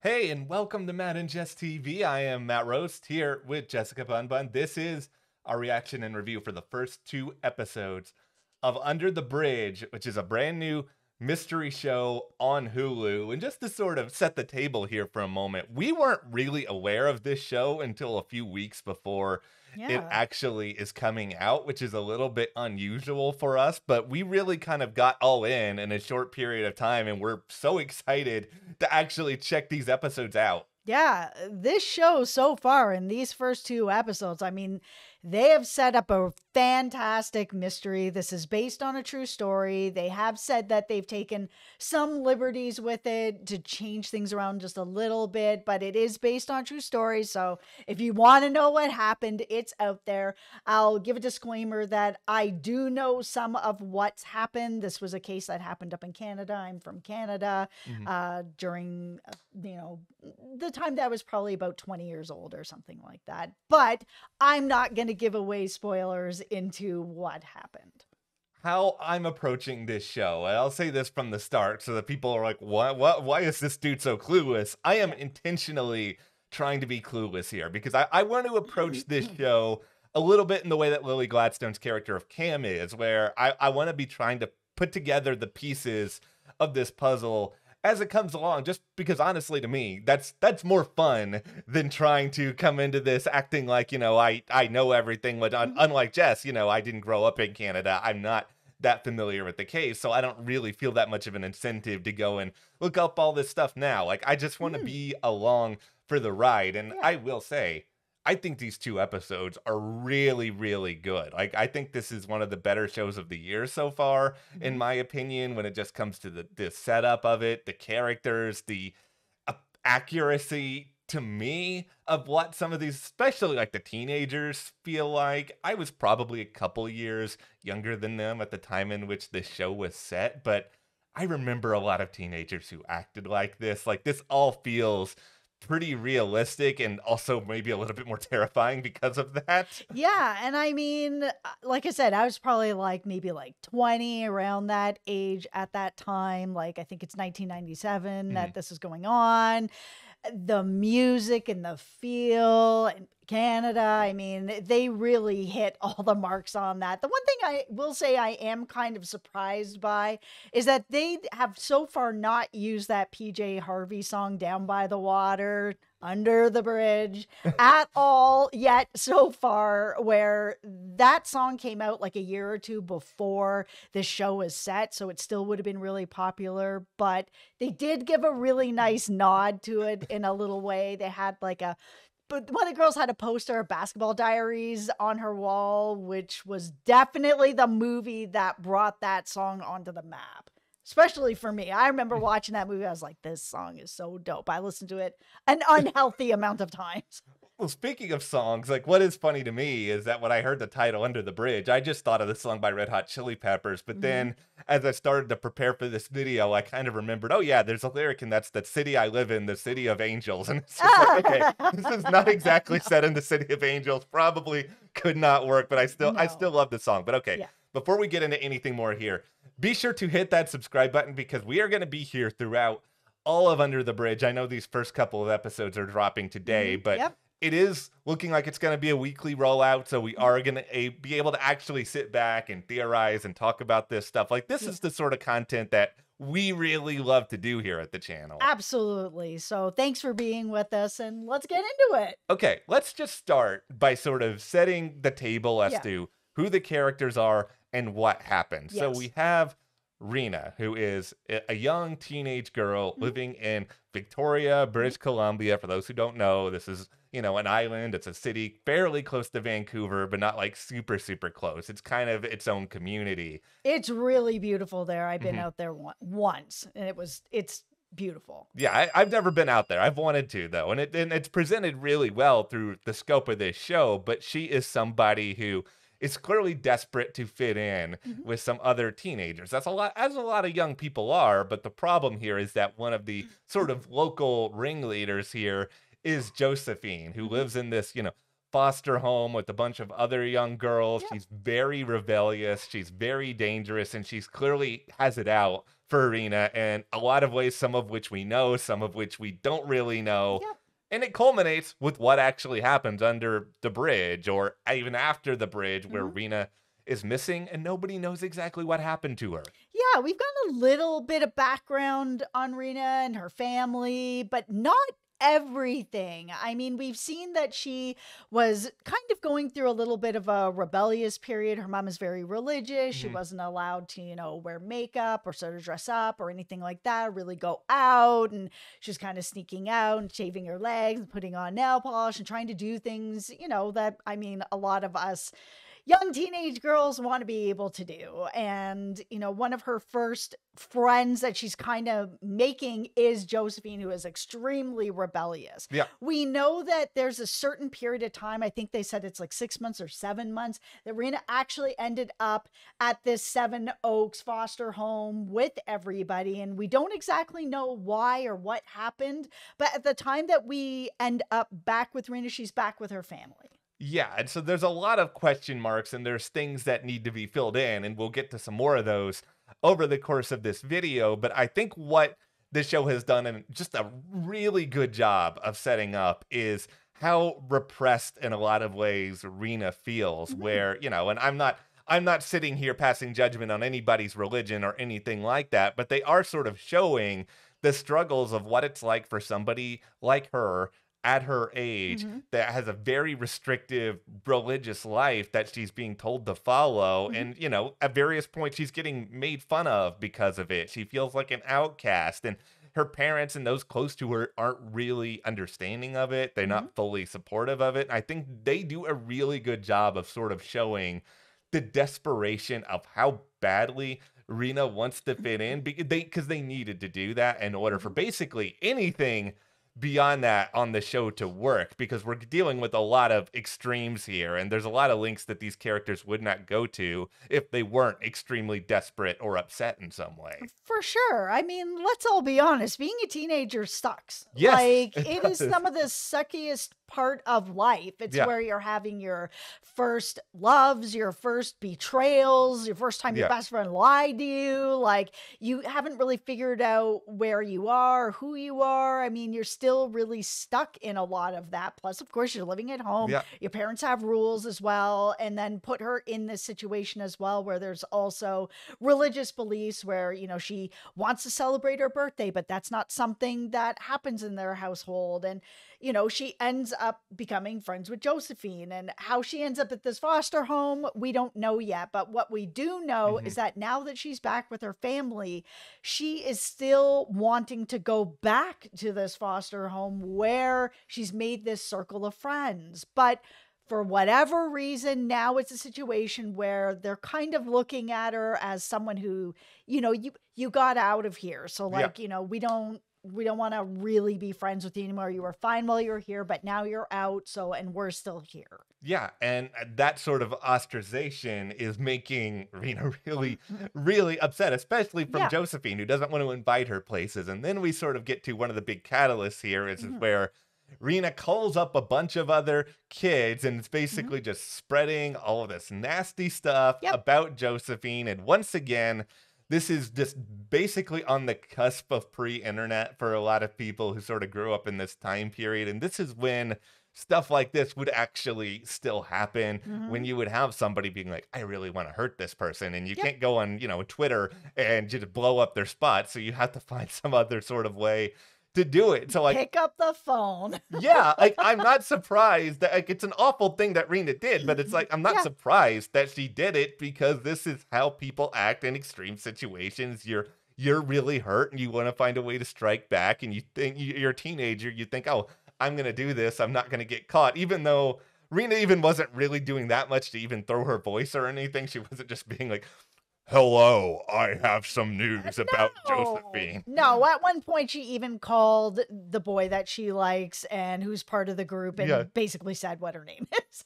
Hey, and welcome to Matt and Jess TV. I am Matt Roast here with Jessica Bunbun. This is our reaction and review for the first two episodes of Under the Bridge, which is a brand new mystery show on Hulu. And just to sort of set the table here for a moment, we weren't really aware of this show until a few weeks before it actually is coming out, which is a little bit unusual for us, but we really kind of got all in a short period of time, and we're so excited to actually check these episodes out. Yeah, this show so far in these first two episodes, I mean, they have set up a fantastic mystery. This is based on a true story. They have said that they've taken some liberties with it to change things around just a little bit, but it is based on true stories. So if you want to know what happened, it's out there. I'll give a disclaimer that I do know some of what's happened. This was a case that happened up in Canada. I'm from Canada. During, you know, the time that I was probably about 20 years old or something like that. But I'm not going to give away spoilers into what happened. How I'm approaching this show, and I'll say this from the start so that people are like, what, why is this dude so clueless? I am intentionally trying to be clueless here because I want to approach this show a little bit in the way that Lily Gladstone's character of Cam is, where I want to be trying to put together the pieces of this puzzle as it comes along, just because honestly, to me, that's more fun than trying to come into this acting like, you know, I know everything. But unlike Jess, you know, I didn't grow up in Canada. I'm not that familiar with the case, so I don't really feel that much of an incentive to go and look up all this stuff now. Like, I just want to be along for the ride. And I will say, I think these two episodes are really, really good. Like, I think this is one of the better shows of the year so far, in my opinion, when it just comes to the setup of it, the characters, the accuracy to me of what some of these, especially like the teenagers, feel like. I was probably a couple years younger than them at the time in which this show was set, but I remember a lot of teenagers who acted like this. Like, this all feels pretty realistic and also maybe a little bit more terrifying because of that. Yeah, and I mean, like I said, I was probably like maybe like 20, around that age at that time. Like, I think it's 1997 that this is going on. The music and the feel and Canada, I mean, they really hit all the marks on that. The one thing I will say I am kind of surprised by is that they have so far not used that PJ Harvey song, Down by the Water, Under the Bridge, at all yet so far, where that song came out like a year or two before the show was set, so it still would have been really popular. But they did give a really nice nod to it in a little way. They had like a, but one of the girls had a poster of Basketball Diaries on her wall, which was definitely the movie that brought that song onto the map. Especially for me. I remember watching that movie. I was like, this song is so dope. I listened to it an unhealthy amount of times. Well, speaking of songs, like, what is funny to me is that when I heard the title Under the Bridge, I just thought of this song by Red Hot Chili Peppers. But then as I started to prepare for this video, I kind of remembered, oh yeah, there's a lyric, and that's the city I live in, the city of angels. And it's just like, okay, this is not exactly set in the city of angels. Probably could not work, but I still, I still love the song. But okay, before we get into anything more here, be sure to hit that subscribe button because we are going to be here throughout all of Under the Bridge. I know these first couple of episodes are dropping today, but it is looking like it's going to be a weekly rollout. So we are going to be able to actually sit back and theorize and talk about this stuff. Like, this is the sort of content that we really love to do here at the channel. Absolutely. So thanks for being with us, and let's get into it. Okay, let's just start by sort of setting the table as to who the characters are and what happened. So we have Reena, who is a young teenage girl living in Victoria, British Columbia. For those who don't know, this is, you know, an island. It's a city fairly close to Vancouver, but not like super, super close. It's kind of its own community. It's really beautiful there. I've been out there once, and it's beautiful. Yeah, I've never been out there. I've wanted to, though. And it's presented really well through the scope of this show, but she is somebody who is clearly desperate to fit in with some other teenagers. That's a lot, as a lot of young people are, but the problem here is that one of the sort of local ringleaders here is Josephine, who lives in this, you know, foster home with a bunch of other young girls. She's very rebellious, she's very dangerous, and she's clearly has it out for Reena, and a lot of ways, some of which we know, some of which we don't really know. Yeah. And it culminates with what actually happens under the bridge, or even after the bridge, where Reena is missing and nobody knows exactly what happened to her. Yeah, we've gotten a little bit of background on Reena and her family, but not everything. I mean, we've seen that she was kind of going through a little bit of a rebellious period. Her mom is very religious. She wasn't allowed to, you know, wear makeup or sort of dress up or anything like that, really go out. And she's kind of sneaking out and shaving her legs and putting on nail polish and trying to do things, you know, that, I mean, a lot of us young teenage girls want to be able to do. And, you know, one of her first friends that she's kind of making is Josephine, who is extremely rebellious. Yeah. We know that there's a certain period of time, I think they said it's like 6 months or 7 months, that Reena actually ended up at this Seven Oaks foster home with everybody. And we don't exactly know why or what happened, but at the time that we end up back with Reena, she's back with her family. Yeah, and so there's a lot of question marks, and there's things that need to be filled in, and we'll get to some more of those over the course of this video. But I think what this show has done, and just a really good job of setting up, is how repressed in a lot of ways Reena feels, where, you know, and I'm not sitting here passing judgment on anybody's religion or anything like that, but they are sort of showing the struggles of what it's like for somebody like her at her age, that has a very restrictive religious life that she's being told to follow. And, you know, at various points, she's getting made fun of because of it. She feels like an outcast, and her parents and those close to her aren't really understanding of it. They're not fully supportive of it. I think they do a really good job of sort of showing the desperation of how badly Reena wants to fit in, because they needed to do that in order for basically anything beyond that on the show to work, because we're dealing with a lot of extremes here, and there's a lot of links that these characters would not go to if they weren't extremely desperate or upset in some way. For sure. I mean, let's all be honest, being a teenager sucks. Yes, like, it is some of the suckiest part of life. It's where you're having your first loves, your first betrayals, your first time your best friend lied to you. Like, you haven't really figured out where you are, who you are. I mean, you're still really stuck in a lot of that. Plus, of course, you're living at home. Your parents have rules as well. And then put her in this situation as well, where there's also religious beliefs where, you know, she wants to celebrate her birthday, but that's not something that happens in their household. And, you know, she ends up becoming friends with Josephine, and how she ends up at this foster home, we don't know yet. But what we do know is that now that she's back with her family, she is still wanting to go back to this foster home where she's made this circle of friends. But for whatever reason, now it's a situation where they're kind of looking at her as someone who, you know, you got out of here. So, like, you know, we don't want to really be friends with you anymore. You were fine while you were here, but now you're out. So, and we're still here. Yeah. And that sort of ostracization is making Reena really, really upset, especially from Josephine, who doesn't want to invite her places. And then we sort of get to one of the big catalysts here, is where Reena calls up a bunch of other kids, and it's basically just spreading all of this nasty stuff about Josephine. And once again, this is just basically on the cusp of pre-internet for a lot of people who sort of grew up in this time period. And this is when stuff like this would actually still happen, when you would have somebody being like, I really want to hurt this person. And you can't go on, you know, Twitter and just blow up their spot. So you have to find some other sort of way to do it. So, like, pick up the phone. Like, I'm not surprised that, like, it's an awful thing that Reena did, but it's like, I'm not surprised that she did it, because this is how people act in extreme situations. You're really hurt, and you want to find a way to strike back, and you think you're a teenager, you think, oh, I'm gonna do this, I'm not gonna get caught, even though Reena even wasn't really doing that much to even throw her voice or anything. She wasn't just being like, hello, I have some news about Josephine. No, at one point she even called the boy that she likes and who's part of the group, and basically said what her name is.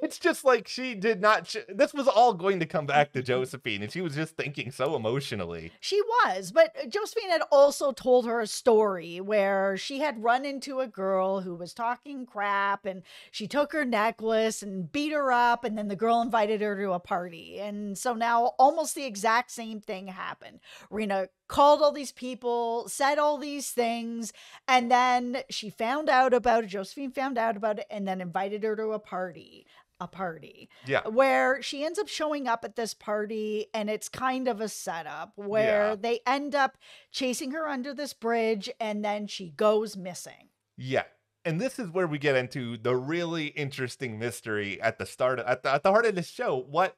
It's just like, she did not, this was all going to come back to Josephine, and she was just thinking so emotionally. She was, but Josephine had also told her a story where she had run into a girl who was talking crap, and she took her necklace and beat her up, and then the girl invited her to a party. And so now almost the exact same thing happened. Reena called all these people, said all these things, and then she found out about it, Josephine found out about it, and then invited her to a party. Yeah. Where she ends up showing up at this party, and it's kind of a setup where they end up chasing her under this bridge, and then she goes missing. Yeah. And this is where we get into the really interesting mystery at the start, at the heart of the show. What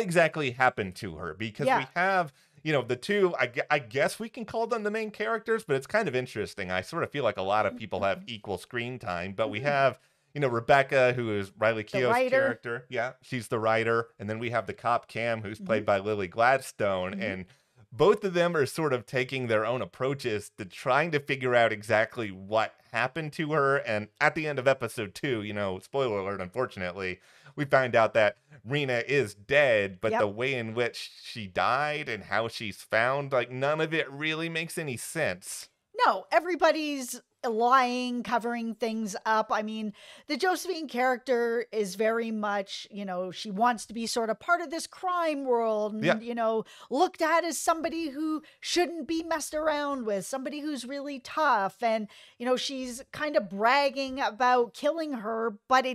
exactly happened to her? Because we have, you know, the two, I guess we can call them the main characters, but it's kind of interesting. I sort of feel like a lot of people have equal screen time, but we have, you know, Rebecca, who is Riley Keough's character. Yeah, she's the writer. And then we have the cop Cam, who's played by Lily Gladstone. And both of them are sort of taking their own approaches to trying to figure out exactly what happened to her. And at the end of episode 2, you know, spoiler alert, unfortunately, we find out that Reena is dead, but the way in which she died and how she's found, like, none of it really makes any sense. No, everybody's lying, covering things up. I mean, the Josephine character is very much, you know, she wants to be sort of part of this crime world and, you know, looked at as somebody who shouldn't be messed around with, somebody who's really tough. And, you know, she's kind of bragging about killing her, but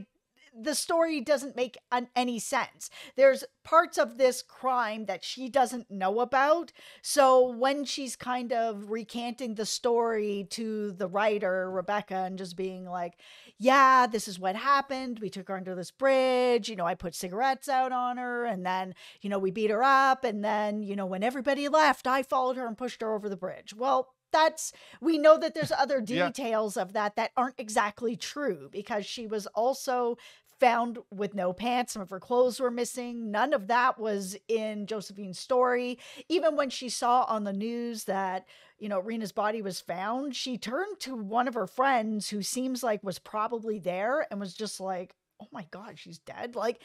the story doesn't make any sense. There's parts of this crime that she doesn't know about. So when she's kind of recanting the story to the writer, Rebecca, and just being like, yeah, this is what happened. We took her under this bridge. You know, I put cigarettes out on her, and then, you know, we beat her up. And then, you know, when everybody left, I followed her and pushed her over the bridge. Well, we know that there's other details of that aren't exactly true, because she was also found with no pants. Some of her clothes were missing. None of that was in Josephine's story. Even when she saw on the news that, you know, Reena's body was found, she turned to one of her friends who seems like was probably there and was just like, oh my God, she's dead. Like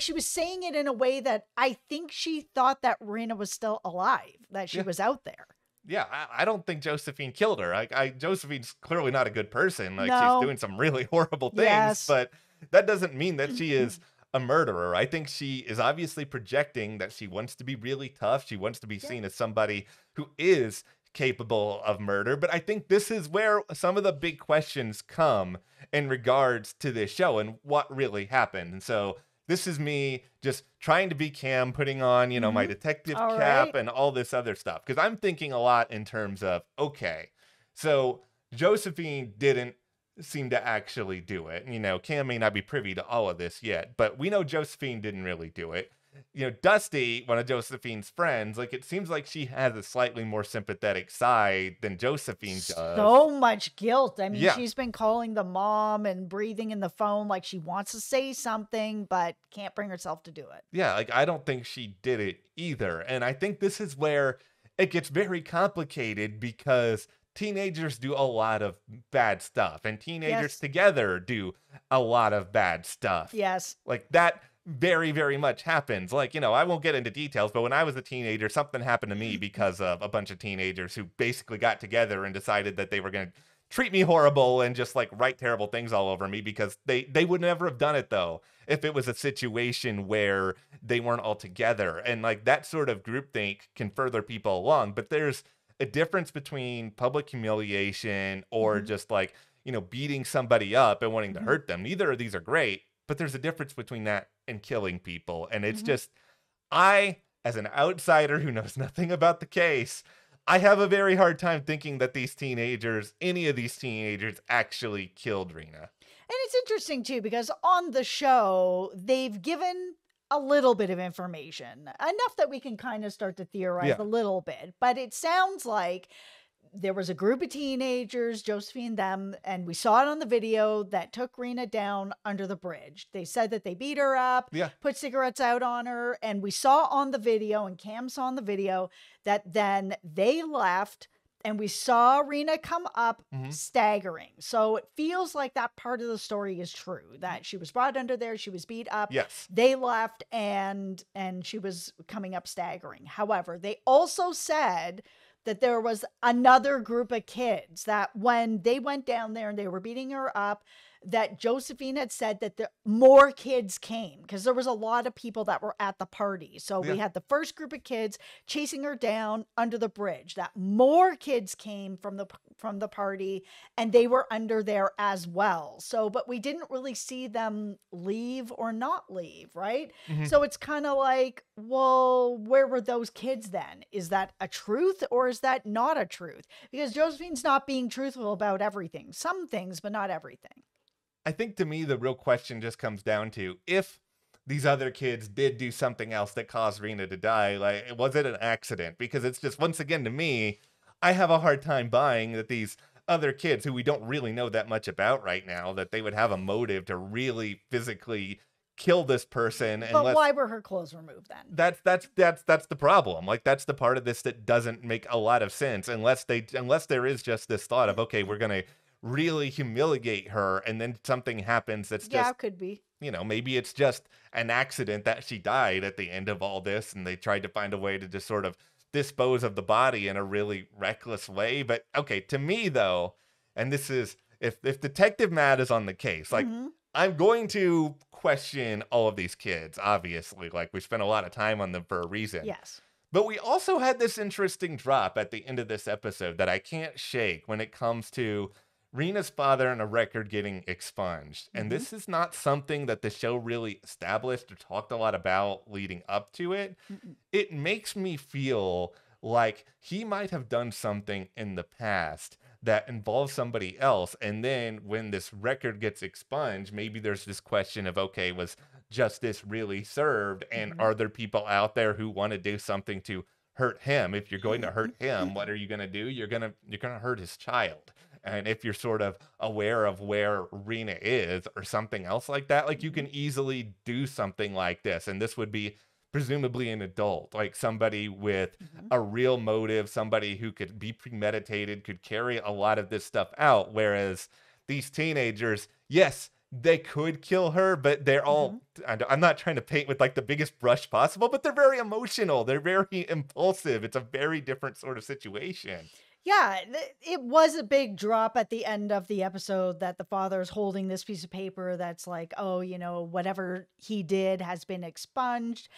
she was saying it in a way that I think she thought that Reena was still alive, that she was out there. Yeah, I don't think Josephine killed her. Josephine's clearly not a good person. Like, no. She's doing some really horrible things, but that doesn't mean that she is a murderer. I think she is obviously projecting that she wants to be really tough. She wants to be seen as somebody who is capable of murder. But I think this is where some of the big questions come in regards to this show and what really happened. And so this is me just trying to be Cam, putting on, you know, my detective cap and all this other stuff. Because I'm thinking a lot in terms of, okay, so Josephine didn't seem to actually do it. You know, Cam may not be privy to all of this yet, but we know Josephine didn't really do it. You know, Dusty, one of Josephine's friends, like, it seems like she has a slightly more sympathetic side than Josephine does. So much guilt. I mean, she's been calling the mom and breathing in the phone like she wants to say something, but can't bring herself to do it. Yeah, like, I don't think she did it either. And I think this is where it gets very complicated, because teenagers do a lot of bad stuff, and teenagers together do a lot of bad stuff. Yes. Like, that very, very much happens. Like, you know, I won't get into details, but when I was a teenager, something happened to me because of a bunch of teenagers who basically got together and decided that they were going to treat me horrible and just, like, write terrible things all over me, because they would never have done it, though, if it was a situation where they weren't all together. And, like, that sort of groupthink can further people along. But there's a difference between public humiliation or just, like, you know, beating somebody up and wanting to hurt them. Neither of these are great, but there's a difference between that and killing people. And it's just, I, as an outsider who knows nothing about the case, I have a very hard time thinking that these teenagers, any of these teenagers, actually killed Reena. And it's interesting, too, because on the show, they've given a little bit of information, enough that we can kind of start to theorize a little bit. But it sounds like there was a group of teenagers, Josephine and them, and we saw it on the video, that took Reena down under the bridge. They said that they beat her up, put cigarettes out on her, and we saw on the video, and Cam saw on the video, that then they left, and we saw Reena come up staggering. So it feels like that part of the story is true, that she was brought under there, she was beat up, they left, and she was coming up staggering. However, they also said that there was another group of kids that when they went down there and they were beating her up, that Josephine had said that more kids came because there was a lot of people that were at the party. So yeah, we had the first group of kids chasing her down under the bridge, that more kids came from the party and they were under there as well. So, but we didn't really see them leave or not leave. Right. Mm-hmm. So it's kind of like, well, where were those kids then? Is that a truth or is that not a truth? Because Josephine's not being truthful about everything, some things, but not everything. I think to me, the real question just comes down to if these other kids did do something else that caused Reena to die, like, was it an accident? Because it's just, once again, to me, I have a hard time buying that these other kids who we don't really know that much about right now, that they would have a motive to really physically kill this person. But why were her clothes removed then? That's the problem. Like, that's the part of this that doesn't make a lot of sense unless there is just this thought of, okay, we're going to really humiliate her, and then something happens that's just, it could be, you know, maybe it's just an accident that she died at the end of all this and they tried to find a way to just sort of dispose of the body in a really reckless way. But okay, to me though, and this is if Detective Matt is on the case, like, mm-hmm, I'm going to question all of these kids, obviously, like, we spent a lot of time on them for a reason. Yes. But we also had this interesting drop at the end of this episode that I can't shake when it comes to Reena's father and a record getting expunged. And this is not something that the show really established or talked a lot about leading up to it. It makes me feel like he might have done something in the past that involves somebody else. And then when this record gets expunged, maybe there's this question of, okay, was justice really served? And are there people out there who want to do something to hurt him? If you're going to hurt him, what are you going to do? You're going to hurt his child. And if you're sort of aware of where Reena is or something else like that, like, you can easily do something like this. And this would be presumably an adult, like somebody with a real motive, somebody who could be premeditated, could carry a lot of this stuff out. Whereas these teenagers, yes, they could kill her, but they're all, I'm not trying to paint with like the biggest brush possible, but they're very emotional. They're very impulsive. It's a very different sort of situation. Yeah, it was a big drop at the end of the episode that the father's holding this piece of paper that's like, oh, you know, whatever he did has been expunged.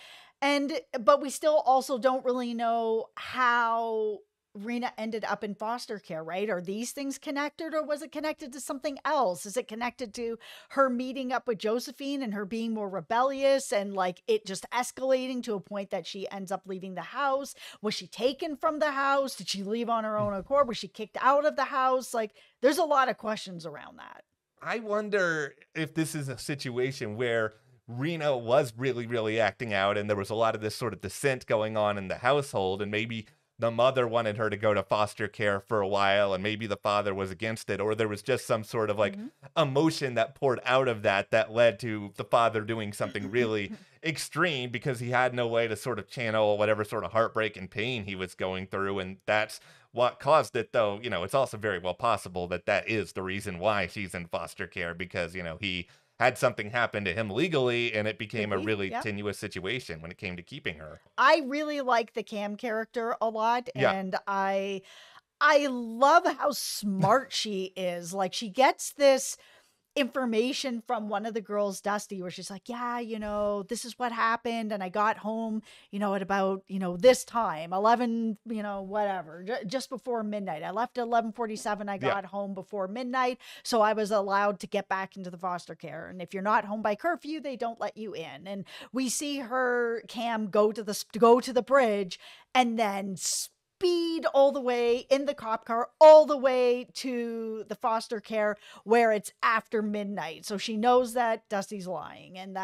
But we still also don't really know how Reena ended up in foster care, right? Are these things connected, or was it connected to something else? Is it connected to her meeting up with Josephine and her being more rebellious and like it just escalating to a point that she ends up leaving the house? Was she taken from the house? Did she leave on her own accord? Was she kicked out of the house? Like, there's a lot of questions around that. I wonder if this is a situation where Reena was really, really acting out and there was a lot of this sort of dissent going on in the household, and maybe the mother wanted her to go to foster care for a while, and maybe the father was against it, or there was just some sort of like emotion that poured out of that led to the father doing something really extreme because he had no way to sort of channel whatever sort of heartbreak and pain he was going through. And that's what caused it, though. You know, it's also very well possible that is the reason why she's in foster care, because, you know, he had something happen to him legally, and it became a really tenuous situation when it came to keeping her. I really like the Cam character a lot, and I love how smart she is. Like, she gets this information from one of the girls, Dusty, where she's like, yeah, you know, this is what happened, and I got home, you know, at about, you know, this time, 11, you know, whatever, just before midnight. I left at 11:47. I got home before midnight, so I was allowed to get back into the foster care, and if you're not home by curfew, they don't let you in. And we see her, Cam, go to the bridge and then speed all the way in the cop car all the way to the foster care where it's after midnight. So she knows that Dusty's lying and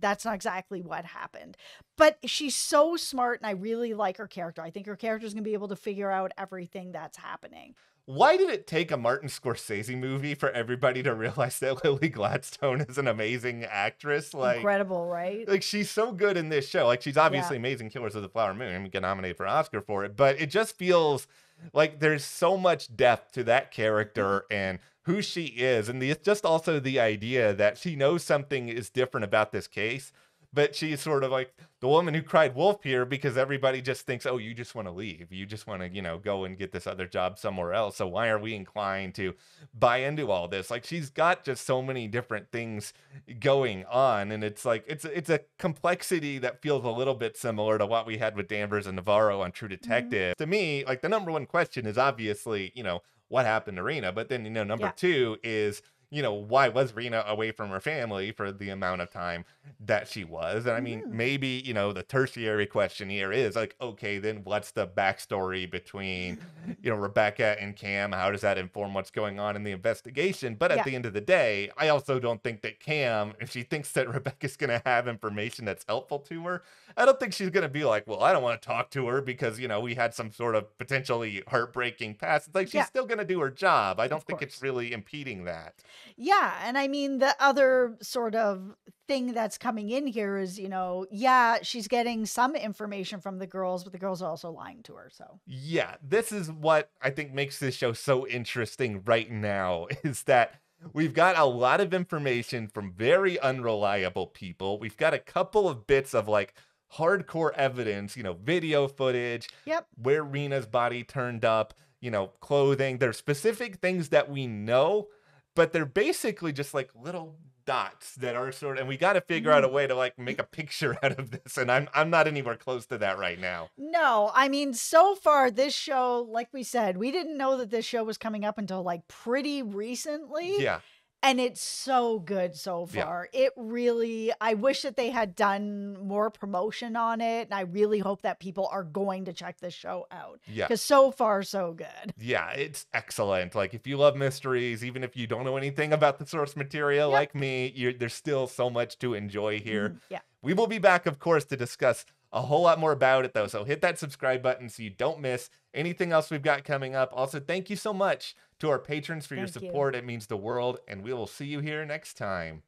that's not exactly what happened. But she's so smart, and I really like her character. I think her character is going to be able to figure out everything that's happening. Why did it take a Martin Scorsese movie for everybody to realize that Lily Gladstone is an amazing actress? Like, incredible, right? Like, she's so good in this show. Like, she's obviously amazing. Killers of the Flower Moon, get nominated for an Oscar for it, but it just feels like there's so much depth to that character and who she is, and just also the idea that she knows something is different about this case, But she's sort of like the woman who cried wolf here, because everybody just thinks, oh, you just want to leave. You just want to, you know, go and get this other job somewhere else. So why are we inclined to buy into all this? Like, she's got just so many different things going on. And it's like, it's a complexity that feels a little bit similar to what we had with Danvers and Navarro on True Detective. Mm-hmm. To me, like, the number one question is obviously, you know, what happened to Reena? But then, you know, number two is, you know, why was Reena away from her family for the amount of time that she was? And I mean, maybe, you know, the tertiary question here is like, okay, then what's the backstory between, you know, Rebecca and Cam? How does that inform what's going on in the investigation? But at the end of the day, I also don't think that Cam, if she thinks that Rebecca's going to have information that's helpful to her, I don't think she's going to be like, well, I don't want to talk to her because, you know, we had some sort of potentially heartbreaking past. It's like, she's still going to do her job. I don't think it's really impeding that. Yeah, and I mean, the other sort of thing that's coming in here is, you know, yeah, she's getting some information from the girls, but the girls are also lying to her, so. Yeah, this is what I think makes this show so interesting right now, is that we've got a lot of information from very unreliable people. We've got a couple of bits of, like, hardcore evidence, you know, video footage, where Reena's body turned up, you know, clothing. There's specific things that we know, but they're basically just like little dots that are sort of, and we got to figure out a way to like make a picture out of this. And I'm not anywhere close to that right now. No, I mean, so far this show, like we said, we didn't know that this show was coming up until like pretty recently. Yeah. And it's so good so far. Yeah. It really, I wish that they had done more promotion on it. And I really hope that people are going to check this show out. Yeah. Because so far, so good. Yeah, it's excellent. Like, if you love mysteries, even if you don't know anything about the source material like me, there's still so much to enjoy here. Yeah. We will be back, of course, to discuss a whole lot more about it, though. So hit that subscribe button so you don't miss anything else we've got coming up. Also, thank you so much to our patrons for your support. It means the world, and we will see you here next time.